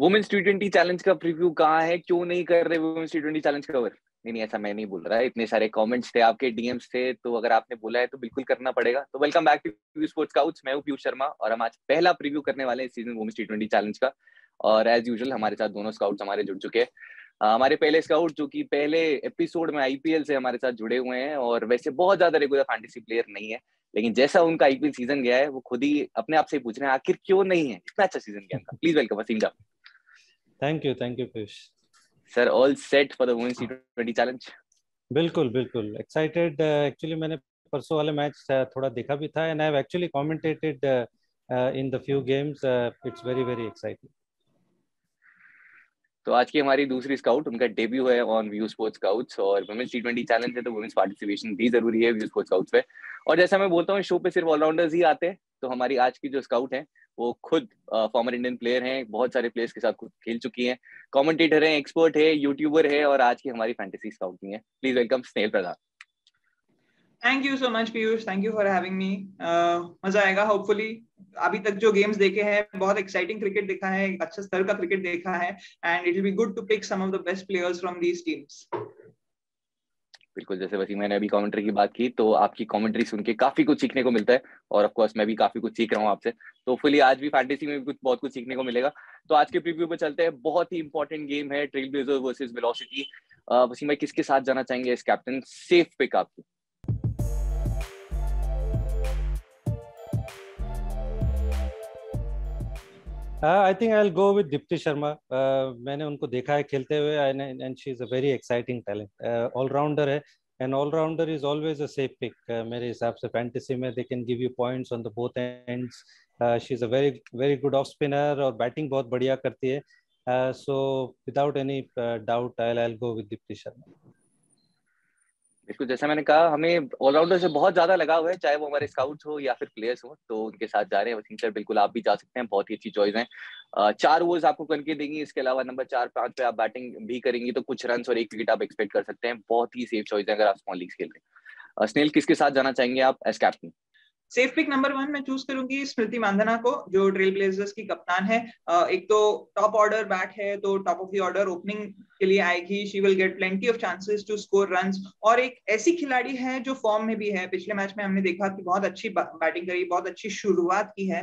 Women's T20 challenge का प्रीव्यू कहाँ है, क्यों नहीं कर रहे वुमेन्स T20 चैलेंज कवर? नहीं ऐसा मैं नहीं बोल रहा, इतने सारे कमेंट्स थे आपके, डीएम्स थे, तो अगर आपने बोला है तो बिल्कुल करना पड़ेगा। तो welcome back to VUSport Scouts, मैं हूं पीयूष शर्मा और हम आज पहला प्रीव्यू करने वाले हैं इस सीजन वुमेन्स T20 चैलेंज का। और एज यूजुअल हमारे साथ दोनों स्काउट्स हमारे जुड़ चुके हैं, हमारे पहले स्काउट जो कि पहले एपिसोड में आईपीएल से हमारे साथ जुड़े हुए हैं और वैसे बहुत ज्यादा रेगुलर फैंटेसी प्लेयर नहीं है, लेकिन जैसा उनका आईपीएल सीजन गया है वो खुद ही अपने आप से पूछ रहे हैं आखिर क्यों नहीं है, इतना अच्छा सीजन गया उनका। Please welcome Wasim Jaffer. Thank you Piyush sir. All set for the women's T20 challenge? बिल्कुल एक्साइटेड। एक्चुअली मैंने परसों वाले मैच थोड़ा देखा भी था and I have actually commentated in the few games. It's very very exciting. तो आज की हमारी दूसरी स्काउट, उनका डेब्यू है ऑन VUSport Scouts और वुमेन्स T20 चैलेंज है तो वुमेन्स पार्टिसिपेशन भी जरूरी है VUSport Scouts पे। और जैसा मैं बोलता हूँ शो पे सिर्फ ऑलराउंडर्स ही आते हैं, तो हमारी आज की जो स्काउट है वो खुद फॉर्मर इंडियन प्लेयर हैं, बहुत सारे प्लेयर्स के साथ खुद खेल चुकी हैं, कमेंटेटर हैं, एक्सपर्ट है, यूट्यूबर है और आज की हमारी फैंटेसी स्काउट भी है। Please welcome Snehal Pradhan. Thank you so much Piyush, thank you for having me. मजा आएगा होपफुली। अभी तक जो गेम्स देखे हैं बहुत एक्साइटिंग क्रिकेट देखा है, अच्छा स्तर का क्रिकेट देखा है and it will be good to pick some of the best players from these teams. बिल्कुल, जैसे वसीम मैंने अभी कमेंट्री की बात की तो आपकी कमेंट्री सुन के काफी कुछ सीखने को मिलता है और ऑफ कोर्स मैं भी काफी कुछ सीख रहा हूँ आपसे, तो होपफुली आज भी फैंटेसी में भी कुछ बहुत कुछ सीखने को मिलेगा। तो आज के प्रीव्यू पे चलते हैं। बहुत ही इंपॉर्टेंट गेम है ट्रेलब्लेजर्स वर्सेस वेलोसिटी। वसीम भाई किसके साथ जाना चाहेंगे इस कैप्टन? सेफ पिक आपकी? I think I'll go with Dipti Sharma. मैंने उनको देखा है खेलते हुए and she is a very exciting talent. All-rounder है and all-rounder is always a safe pick. मेरे हिसाब से फैंटेसी में they can give you points on the both ends. She is a very very good off spinner और batting बहुत बढ़िया करती है. So without any doubt I'll go with Dipti Sharma. बिल्कुल, जैसा मैंने कहा हमें ऑलराउंडर से बहुत ज्यादा लगा हुआ है, चाहे वो हमारे स्काउट्स हो या फिर प्लेयर्स हो, तो उनके साथ जा रहे हैं वसीम सर। बिल्कुल आप भी जा सकते हैं, बहुत ही अच्छी चॉइस है। 4 ओवर्स आपको करके देंगी, इसके अलावा नंबर 4-5 पे आप बैटिंग भी करेंगी तो कुछ रन और 1 विकेट आप एक्सपेक्ट कर सकते हैं। बहुत ही सेफ चॉइस है अगर आप स्मॉल लीग्स खेल रहे हैं। स्नेहल किसके साथ जाना चाहेंगे आप as captain? Safe pick number 1 मैं चूज करूंगी स्मृति मांधाना को, जो ट्रेल ब्लेजर्स की कप्तान है। एक तो टॉप ऑर्डर बैट है तो top of the order opening के लिए आएगी, she will get plenty of chances to score runs. और एक ऐसी खिलाड़ी है जो फॉर्म में भी है, पिछले मैच में हमने देखा कि बहुत अच्छी बैटिंग करी, बहुत अच्छी शुरुआत की है।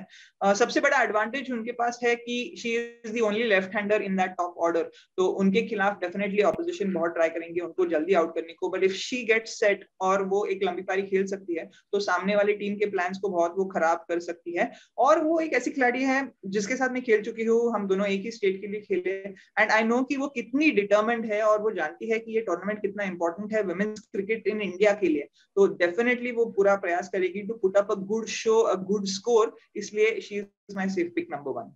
सबसे बड़ा एडवांटेज उनके पास है कि she is the only left hander in that top order, तो उनके खिलाफ डेफिनेटली ऑपोजिशन बहुत ट्राई करेंगे उनको जल्दी आउट करने को। But if she get set और वो एक लंबी पारी खेल सकती है तो सामने वाली टीम के प्लान्स को बहुत वो खराब कर सकती है। और वो एक ऐसी खिलाड़ी है जिसके साथ मैं खेल चुकी हूँ, हम दोनों एक ही स्टेट के लिए खेले एंड आई नो कि वो कितनी डिटर्मेंट है और वो जानती है कि ये टूर्नामेंट कितना इंपॉर्टेंट है विमेंस क्रिकेट इन इंडिया के लिए, तो डेफिनेटली वो पूरा प्रयास करेगी to put up a good show, a good score, इसलिए she is my safe pick number 1।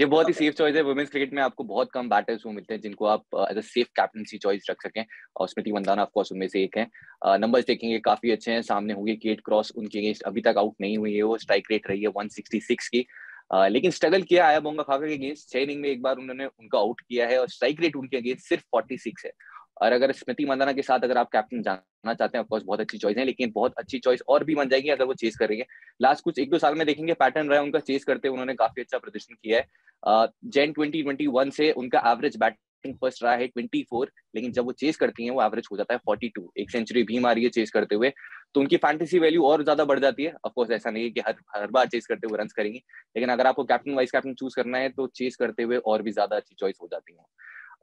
ये बहुत ही सेफ चॉइस है। वुमेन्स क्रिकेट में आपको बहुत कम बैटर्स वो मिलते हैं जिनको आप as a safe captaincy choice रख सकें और स्मृति मंधाना ऑफ कोर्स उनमें से एक है। नंबर्स देखेंगे काफी अच्छे हैं, सामने होंगे केट क्रॉस, उनके अगेंस्ट अभी तक आउट नहीं हुई है वो, स्ट्राइक रेट रही है 166 की, लेकिन स्ट्रगल किया आया बोंगा खाकर के अगेंस्ट, 6 इनिंग में एक बार उन्होंने उनका आउट किया है और स्ट्राइक रेट उनके अगेंस्ट सिर्फ 46 है। और अगर स्मृति मंधाना के साथ अगर आप कैप्टन जाना चाहते हैं ऑफ कोर्स बहुत अच्छी चॉइस है, लेकिन बहुत अच्छी चॉइस और भी बन जाएगी अगर वो चेस करेंगे। लास्ट कुछ 1-2 साल में देखेंगे पैटर्न रहा है उनका, चेस करते हुए उन्होंने काफी अच्छा प्रदर्शन किया है। जैन 2021 से उनका एवरेज बैटिंग फर्स्ट रहा है 24, लेकिन जब वो चेस करती है वो एवरेज हो जाता है 42, एक सेंचुरी भी मारी है चेस करते हुए, तो उनकी फैंटेसी वैल्यू और ज्यादा बढ़ जाती है। ऑफ कोर्स ऐसा नहीं है कि हर बार चेस करते हुए रन करेंगे, लेकिन अगर आपको कैप्टन वाइस कैप्टन चूज करना है तो चेस करते हुए और भी ज्यादा अच्छी चॉइस हो जाती है।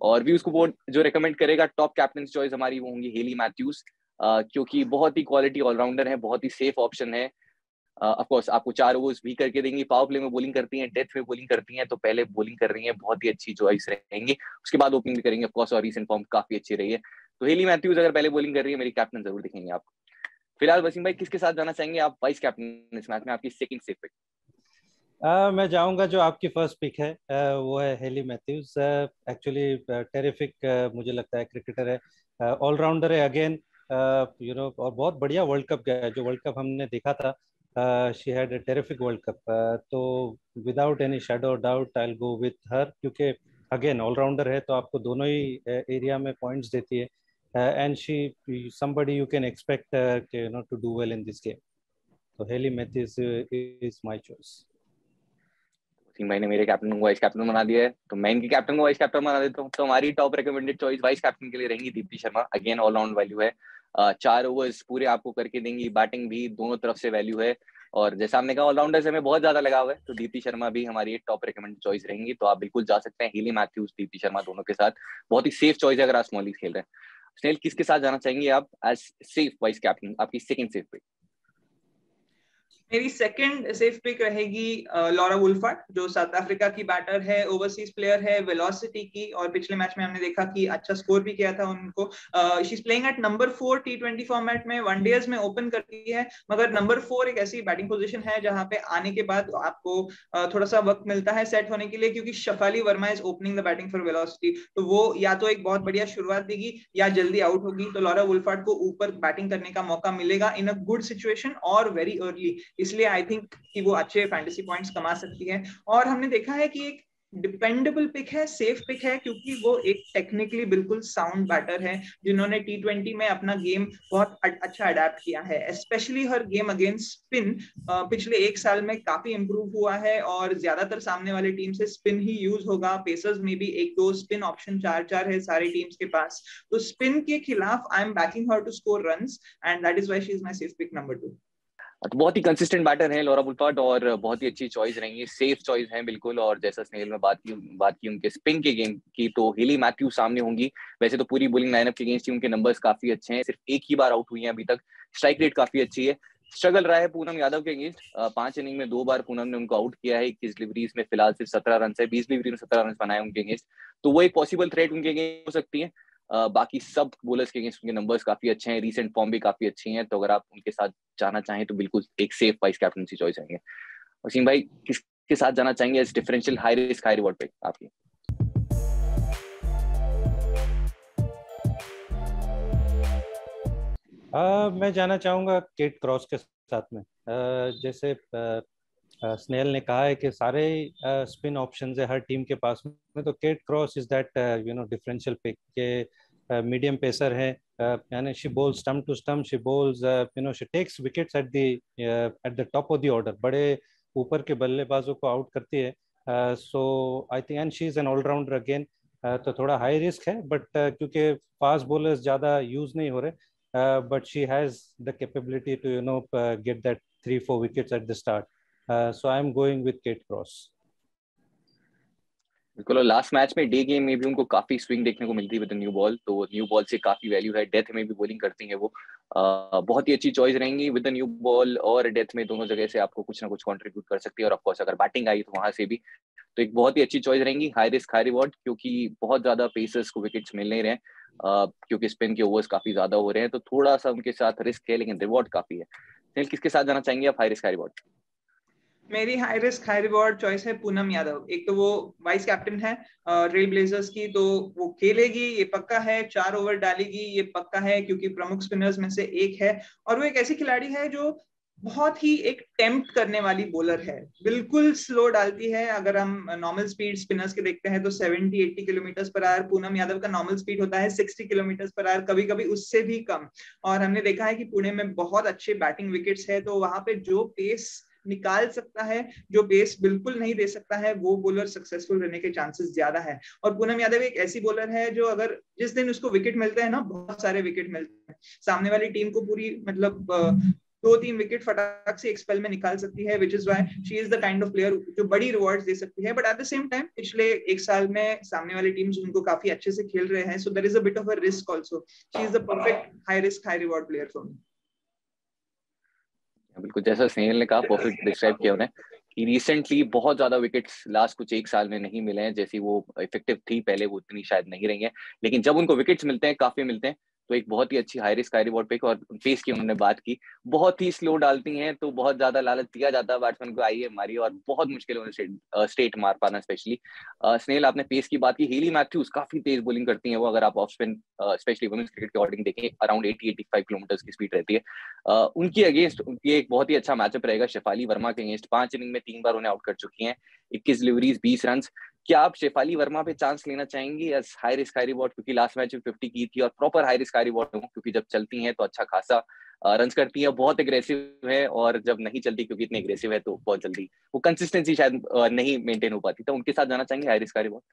और भी उसको बोर्ड जो रेकमेंड करेगा टॉप कैप्टन चॉइस हमारी वो होंगी हेली मैथ्यूज, क्योंकि बहुत ही क्वालिटी ऑलराउंडर है, बहुत ही सेफ ऑप्शन है। ऑफ कोर्स आपको 4 ओवर्स भी करके देंगी, पावर प्ले में बॉलिंग करती हैं, डेथ में बॉलिंग करती हैं, तो पहले बॉलिंग कर रही हैं बहुत ही अच्छी चॉइस रहेंगी, उसके बाद ओपनिंग भी करेंगे ऑफ कोर्स और रिसेंट फॉर्म काफी अच्छी रही है, तो हेली मैथ्यूज अगर पहले बॉलिंग कर रही है मेरी कैप्टन जरूर दिखेंगे आप। फिलहाल वसीम भाई किसके साथ जाना चाहेंगे आप वाइस कैप्टन इस मैच में, आपकी सेकंड सेफ पिक? मैं जाऊंगा जो आपकी फर्स्ट पिक है वो है हेली मैथ्यूज। एक्चुअली टेरिफिक मुझे लगता है क्रिकेटर है, ऑलराउंडर है अगेन यू नो, और बहुत बढ़िया वर्ल्ड कप गया है, जो वर्ल्ड कप हमने देखा था she had a terrific world cup, तो without any shadow doubt I will go with her, क्योंकि अगेन ऑलराउंडर है तो आपको दोनों ही एरिया में पॉइंट्स देती है and she somebody you can expect you know to do well in this game, तो Hayley Matthews is my choice. Wasim भाई ने मेरे कैप्टन को वाइस कैप्टन बना दिया है, तो मैं इनके कैप्टन को वाइस कैप्टन बना देता हूँ। तो हमारी top recommended choice vice captain के लिए रहेंगी Deepti Sharma. Again allround value है, 4 ओवर्स पूरे आपको करके देंगी, बैटिंग भी दोनों तरफ से वैल्यू है, और जैसा आपने कहा ऑलराउंडर से हमें बहुत ज्यादा लगाव है, तो दीप्ति शर्मा भी हमारी टॉप रिकमेंडेड चॉइस रहेंगी। तो आप बिल्कुल जा सकते हैं हेली मैथ्यूज, दीप्ति शर्मा दोनों के साथ, बहुत ही सेफ चॉइस है अगर आप स्मॉल लीग खेल रहे हैं। स्नेल, किसके साथ जाना चाहेंगे आप एज सेफ वाइस कैप्टन, आपकी सेकंड सेफ पिक? मेरी सेकंड सेफ पिक रहेगी लॉरा वुल्फार्ट, जो साउथ अफ्रीका की बैटर है, ओवरसीज प्लेयर है, वेलोसिटी की, और पिछले मैच में हमने देखा कि अच्छा स्कोर भी किया था उनको। She is playing at number 4 T20 format में, वनडेज में ओपन करती है, मगर नंबर 4 एक ऐसी बैटिंग पोजीशन है जहां पे आने के बाद आपको थोड़ा सा वक्त मिलता है सेट होने के लिए, क्योंकि Shafali Verma is opening the batting for Velocity. तो वो या तो एक बहुत बढ़िया शुरुआत देगी या जल्दी आउट होगी, तो लॉरा वुल्फार्ट को ऊपर बैटिंग करने का मौका मिलेगा इन अ गुड सिचुएशन और वेरी अर्ली, इसलिए आई थिंक कि वो अच्छे फैंटेसी पॉइंट्स कमा सकती है। और हमने देखा है कि एक डिपेंडेबल पिक है, सेफ पिक है, क्योंकि वो एक टेक्निकली बिल्कुल साउंड बैटर है जिन्होंने T20 में अपना गेम बहुत अच्छा अडेप्ट किया है, specially her game against spin पिछले 1 साल में काफी इम्प्रूव हुआ है, और ज्यादातर सामने वाली टीम से स्पिन ही यूज होगा। पेसर्स में भी 1-2 स्पिन ऑप्शन 4-4 है सारी टीम्स के पास, तो स्पिन के खिलाफ I am backing her to score runs and that is why she is my safe pick number 2। तो बहुत ही कंसिस्टेंट बैटर है लॉरा वुल्फार्ट और बहुत ही अच्छी चॉइस रहेंगी, सेफ चॉइस हैं बिल्कुल। और जैसा स्नेहल में बात की उनके स्पिन के गेम की, तो हेली मैथ्यू सामने होंगी। वैसे तो पूरी बोलिंग लाइनअप के अगेंस्ट ही उनके नंबर्स काफी अच्छे हैं, सिर्फ 1 ही बार आउट हुई हैं अभी तक, स्ट्राइक रेट काफी अच्छी है। स्ट्रगल रहा है पूनम यादव के अगेंस्ट, 5 इनिंग में 2 बार पूनम ने उनको आउट किया है, 21 डिलीवरीज में फिलहाल सिर्फ 17 रन है, 20 डिलीवरी में 17 रन बनाए उनके अगेंस्ट, तो वो एक पॉसिबल थ्रेट उनके अगेंस्ट हो सकती है। बाकी सब बोलर्स के अगेंस्ट उनके नंबर्स काफी अच्छे हैं, रीसेंट फॉर्म भी काफी अच्छी हैं, तो अगर आप उनके साथ जाना चाहें तो बिल्कुल एक सेफ वाइस कैप्टनसी चॉइस रहेंगे। वसीम भाई, किसके साथ जाना चाहेंगे इस differential high risk high reward पे आपकी? मैं जाना चाहूंगा केट क्रॉस के साथ में। जैसे स्नेल ने कहा है कि सारे स्पिन ऑप्शंस है हर टीम के पास में, तो Kate Cross is that differential pick के मीडियम पेसर है, यानी she bowls stump to stump, she bowls she takes wickets at the top of the order, बड़े ऊपर के बल्लेबाजों को आउट करती है। So I think and she is an allrounder again, तो थोड़ा हाई रिस्क है, बट क्योंकि फास्ट बॉलर्स ज़्यादा यूज नहीं हो रहे, but she has the capability to get that 3-4 wickets at the start. So I am going with Kate Cross. बिल्कुल, और लास्ट मैच में डे गेम में भी उनको काफी स्विंग देखने को मिलती है विद न्यू बॉल, तो न्यू बॉल से काफी वैल्यू है। डेथ में भी बॉलिंग करती है वो, बहुत ही अच्छी चॉइस रहेंगी विद न्यू बॉल और डेथ में, दोनों जगह से आपको कुछ ना कुछ कंट्रीब्यूट कर सकती है। और ऑफकोर्स अगर बैटिंग आई तो वहां से भी, तो एक बहुत ही अच्छी चॉइस रहेंगी, हाई रिस्क हाई रिवॉर्ड, क्योंकि बहुत ज्यादा पेसर्स को विकेट्स मिल नहीं रहे, क्योंकि स्पिन के ओवर्स काफी ज्यादा हो रहे हैं, तो थोड़ा सा उनके साथ रिस्क है लेकिन रिवॉर्ड काफी है। किसके साथ जाना चाहेंगे आप हाई रिस्क हाई रिवॉर्ड? मेरी high risk high reward choice है पूनम यादव। एक तो वो वाइस कैप्टन है रेल ब्लेजर्स की, तो वो खेलेगी ये पक्का है, 4 ओवर डालेगी ये पक्का है, क्योंकि प्रमुख स्पिनर्स में से एक है, और वो एक ऐसी खिलाड़ी है जो बहुत ही एक टेम्प्ट करने वाली बॉलर है, बिल्कुल स्लो डालती है। अगर हम नॉर्मल स्पीड स्पिनर्स के देखते हैं तो 70-80 kilometre per hour, Poonam Yadav का नॉर्मल स्पीड होता है 60 किलोमीटर पर आवर, कभी कभी उससे भी कम। और हमने देखा है कि पुणे में बहुत अच्छे बैटिंग विकेट्स है, तो वहां पे जो पेस निकाल सकता है, जो पेस बिल्कुल नहीं दे सकता है, वो बॉलर सक्सेसफुल रहने के चांसेस ज्यादा है। और पूनम यादव एक ऐसी बॉलर है जो अगर जिस दिन उसको विकेट मिलते हैं ना, बहुत सारे विकेट मिलते हैं, सामने वाली टीम को पूरी मतलब 2-3 विकेट फटाक से एक स्पेल में निकाल सकती है, which is why she is the kind of player जो बड़ी रिवॉर्ड्स दे सकती है। But at the same time पिछले 1 साल में सामने वाली टीम्स उनको काफी अच्छे से खेल रहे हैं, so there is a bit of a risk also. She is the perfect high risk high reward player for me. बिल्कुल, जैसा स्नेहल ने कहा, परफेक्ट डिस्क्राइब किया उन्हें कि रिसेंटली बहुत ज्यादा विकेट्स लास्ट कुछ 1 साल में नहीं मिले हैं, जैसी वो इफेक्टिव थी पहले वो उतनी शायद नहीं रही है, लेकिन जब उनको विकेट्स मिलते हैं काफी मिलते हैं, तो एक बहुत ही अच्छी high risk high reward pick. और पेस की उन्होंने बात की, बहुत ही स्लो डालती हैं, तो बहुत ज्यादा लालच दिया जाता है बैट्समैन को, आइए मारिए, और बहुत मुश्किल उन्हें स्ट्रेट मार पाना। स्पेशली स्नेहल, आपने पेस की बात की, हेली मैथ्यूज काफी तेज बॉलिंग करती हैं वो, अगर आप off spin specially women's cricket के अकॉर्डिंग देखें अराउंड 80-85 किलोमीटर की स्पीड रहती है उनकी अगेंस्ट। ये एक बहुत ही अच्छा मैचअप रहेगा शेफाली वर्मा के अगेंस्ट, 5 इनिंग में 3 बार उन्हें आउट कर चुकी हैं, 21 डिलीवरीज 20 रन। क्या आप शेफाली वर्मा पे चांस लेना चाहेंगी as high risk high reward, क्योंकि लास्ट मैच में 50 की थी और proper high risk high reward, क्योंकि जब चलती हैं तो अच्छा खासा रन करती हैं, बहुत एग्रेसिव है, और जब नहीं चलती क्योंकि इतनी एग्रेसिव है तो बहुत जल्दी वो कंसिस्टेंसी शायद नहीं मेंटेन हो पाती, तो उनके साथ जाना चाहेंगे हाई रिस्क हाई रिवॉर्ड।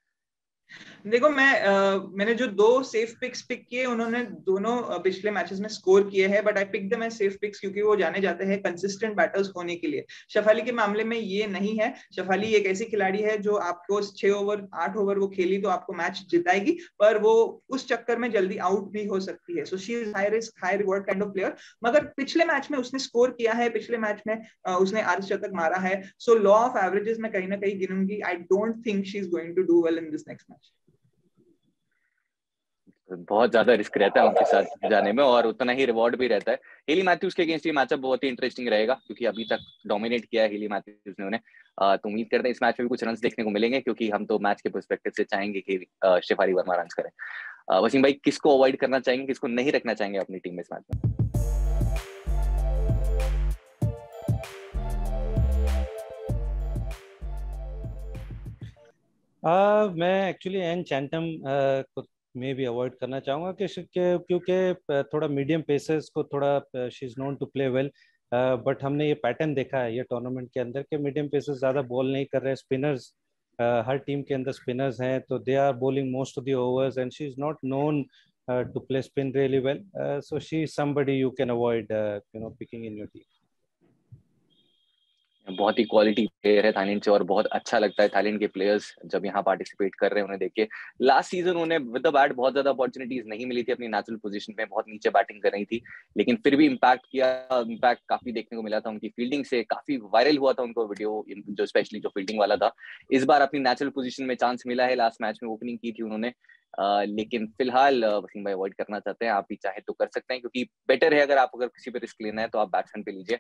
देखो मैंने जो दो सेफ पिक्स पिक किए उन्होंने दोनों पिछले मैचेस में स्कोर किए हैं, but I pick the safe picks क्योंकि वो जाने जाते हैं कंसिस्टेंट बैटर्स होने के लिए। शफाली के मामले में ये नहीं है, शफाली एक ऐसी खिलाड़ी है जो आपको 6 ओवर 8 ओवर वो खेली तो आपको मैच जिताएगी, पर वो उस चक्कर में जल्दी आउट भी हो सकती है। So she is high risk high reward kind of player, मगर पिछले मैच में उसने स्कोर किया है, पिछले मैच में उसने अर्धशतक मारा है, सो लॉ ऑफ एवरेजेस में कहीं ना कहीं गिनूंगी। I don't think she is going to do well in this next match. बहुत ज्यादा रिस्क रहता है उनके साथ जाने में और उतना ही रिवॉर्ड भी रहता है। हेली मैथ्यूज के अगेंस्ट ये मैचअप बहुत ही इंटरेस्टिंग रहेगा क्योंकि अभी तक डोमिनेट किया है हेली मैथ्यूज ने उन्हें, तो उम्मीद करते हैं इस मैच में भी कुछ रन देखने को मिलेंगे क्योंकि हम तो मैच के पर्सपेक्टिव से चाहेंगे कि शेफाली वर्मा रन करें। वसीम भाई, किसको अवॉइड करना चाहेंगे, किसको नहीं रखना चाहेंगे अपनी टीम में इस मैच में? मैं एक्चुअली एन चैंटम को मैं भी अवॉइड करना चाहूँगा क्योंकि थोड़ा मीडियम पेसेस को थोड़ा she is known to play well, but हमने ये पैटर्न देखा है ये टूर्नामेंट के अंदर कि मीडियम पेसेस ज़्यादा बॉल नहीं कर रहे। स्पिनर्स हर टीम के अंदर स्पिनर्स हैं तो they are bowling most of the overs and she is not known to play spin really well, so she is somebody you can avoid picking in your team. बहुत ही quality player है Thailand से और बहुत अच्छा लगता है Thailand के प्लेयर्स जब यहाँ पार्टिसिपेट कर रहे हैं उन्हें देख के। लास्ट सीजन उन्हें विद द बैट बहुत ज्यादा अपॉर्चुनिटीज नहीं मिली थी, अपनी नेचुरल पोजीशन में बहुत नीचे बैटिंग कर रही थी, लेकिन फिर भी इम्पैक्ट काफी देखने को मिला था उनकी फील्डिंग से, काफी वायरल हुआ था उनको वीडियो जो स्पेशली जो फील्डिंग वाला था। इस बार अपनी नेचुरल पोजिशन में चांस मिला है, लास्ट मैच में ओपनिंग की थी उन्होंने, लेकिन फिलहाल वसीम भाई अवॉइड करना चाहते हैं। आप भी चाहे तो कर सकते हैं क्योंकि बेटर है अगर किसी पे रिस्क लेना है तो आप बैट्समैन पे लीजिए।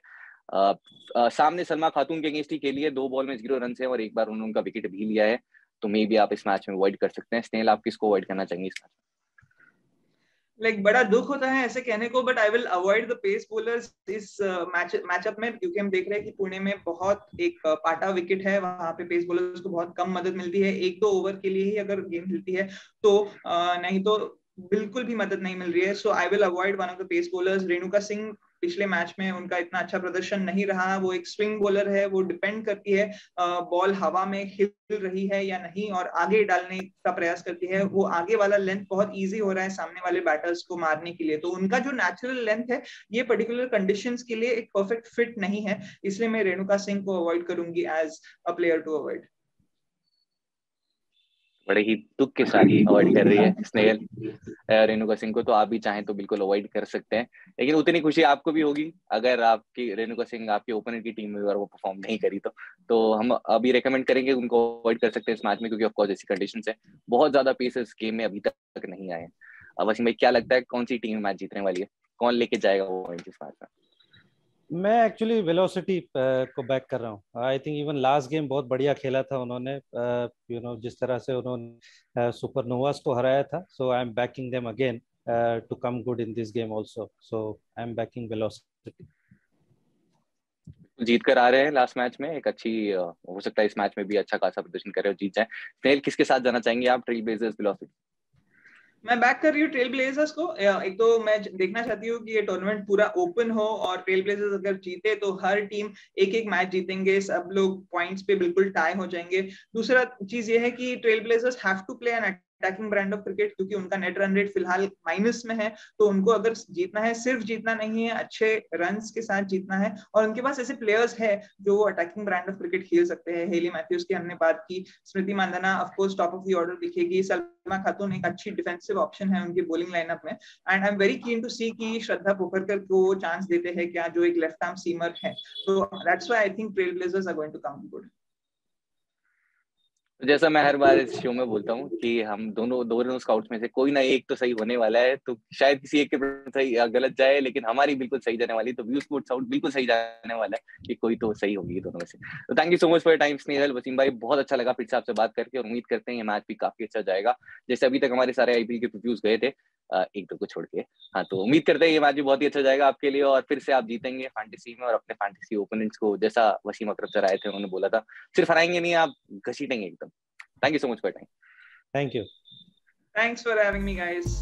सामने सलमा खातून के अगेंस्ट ही खेली है, 2 बॉल में 0 रन है और एक बार उन्होंने उनका विकेट भी लिया है, तो मे भी आप इस मैच में अवॉइड कर सकते हैं। स्नेहल, आप किसको अवॉइड करना चाहेंगे इस मैच में? बड़ा दुख होता है ऐसे कहने को, but I will avoid the pace bowlers इस मैचअप में क्योंकि हम देख रहे हैं कि पुणे में बहुत एक पाटा विकेट है, वहां पे पेस बोलर्स को बहुत कम मदद मिलती है, 1-2 ओवर के लिए ही अगर गेम मिलती है तो नहीं तो बिल्कुल भी मदद नहीं मिल रही है। So I will avoid one of the pace bowlers. Renuka Singh पिछले मैच में उनका इतना अच्छा प्रदर्शन नहीं रहा, वो एक स्विंग बॉलर है, वो डिपेंड करती है बॉल हवा में हिल रही है या नहीं और आगे डालने का प्रयास करती है। वो आगे वाला लेंथ बहुत इजी हो रहा है सामने वाले बैटर्स को मारने के लिए, तो उनका जो नेचुरल लेंथ है ये पर्टिकुलर कंडीशंस के लिए एक परफेक्ट फिट नहीं है, इसलिए मैं रेणुका सिंह को अवॉइड करूंगी as a player to avoid. बड़े ही दुख के साथ अवॉइड कर रही है स्नेहल रेणुका सिंह को, तो आप भी चाहें तो बिल्कुल अवॉइड कर सकते हैं, लेकिन उतनी खुशी आपको भी होगी अगर आपकी रेणुका सिंह आपके ओपनर की टीम में अगर वो परफॉर्म नहीं करी तो हम अभी रेकमेंड करेंगे उनको अवॉइड कर सकते हैं इस मैच में क्योंकि ऑफ कोर्स ऐसी कंडीशंस है, बहुत ज्यादा पेसेस गेम में अभी तक नहीं आए। वसीम भाई, क्या लगता है कौन सी टीम मैच जीतने वाली है, कौन लेके जाएगा वो पॉइंट इस मैच में? मैं एक्चुअली वेलोसिटी को बैक कर रहा हूँ। I think even last game बहुत बढ़िया खेला था उन्होंने, जिस तरह से उन्होंने सुपरनोवास को हराया था, so I am backing them again to come good in this game also, so I am backing Velocity. जीत कर आ रहे हैं लास्ट मैच में, एक अच्छी हो सकता है इस मैच में भी अच्छा खासा प्रदर्शन करें और जीत जाए। स्नेहल, किसके साथ जाना चाहेंगे आप, ट्रेल ब्लेजर्स वेलोसिटी? मैं बैक कर रही हूँ ट्रेल ब्लेजर्स को। एक तो मैं देखना चाहती हूँ कि ये टूर्नामेंट पूरा ओपन हो और ट्रेल ब्लेजर्स अगर जीते तो हर टीम एक एक मैच जीतेंगे, सब लोग पॉइंट्स पे बिल्कुल टाई हो जाएंगे। दूसरा चीज ये है कि Trail Blazers have to play an attacking brand of cricket क्योंकि उनका नेट रन रेट फिलहाल माइनस में है, तो उनको अगर जीतना है, सिर्फ जीतना नहीं है, अच्छे रन के साथ जीतना है, और उनके पास ऐसे प्लेयर्स हैं जो वो अटैकिंग ब्रांड ऑफ क्रिकेट खेल सकते हैं। हेली मैथ्यूज की हमने बात की, Smriti Mandhana of course top of the order दिखेगी, सलमा खातून एक अच्छी डिफेंसिव ऑप्शन है उनकी बॉलिंग लाइनअप में, and I am very keen to see कि श्रेया पोखरेल को चांस देते हैं क्या, जो एक लेफ्ट आर्म सीमर है, तो that's why I think trail blazers are going to come good. तो जैसा मैं हर बार इस शो में बोलता हूँ कि हम दोनों स्काउट्स में से कोई ना एक तो सही होने वाला है, तो शायद किसी एक के सही गलत जाए, लेकिन हमारी बिल्कुल सही जाने वाली, तो VUSport Scouts बिल्कुल सही जाने वाला है कि कोई तो सही होगी दोनों में से। तो thank you so much for time Snehal, Wasim भाई, बहुत अच्छा लगा फिर से आपसे बात करके और उम्मीद करते हैं ये मैच भी काफी अच्छा जाएगा। जैसे अभी तक हमारे सारे IPL के प्रीव्यूज गए थे, एक दो को छोड़ के, हाँ, तो उम्मीद करते हैं ये मैच भी बहुत ही अच्छा जाएगा आपके लिए और फिर से आप जीतेंगे फैंटेसी में और अपने फैंटेसी ओपोनेंट्स को, जैसा वसीम अकरम आए थे उन्होंने बोला था, सिर्फ हराएंगे नहीं, आप घसीटेंगे एकदम। Thank you so much for your time. Thank you. Thanks for having me, guys.